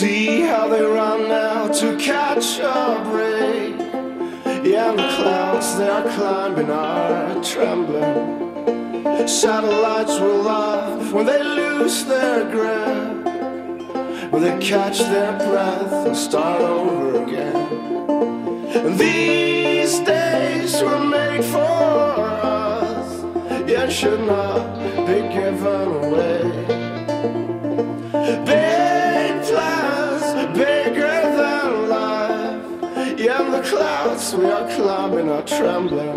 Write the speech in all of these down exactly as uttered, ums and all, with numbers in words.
See how they run now to catch a break. Yeah, and the clouds they're climbing are trembling. Satellites will laugh when they lose their grip, when they catch their breath and start over again. And these days were made for us, yet should not be given away. Big plans, bigger than life, yeah, and the clouds we are climbing are trembling.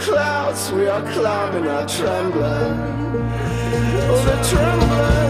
Clouds we are climbing are trembling, oh they're trembling.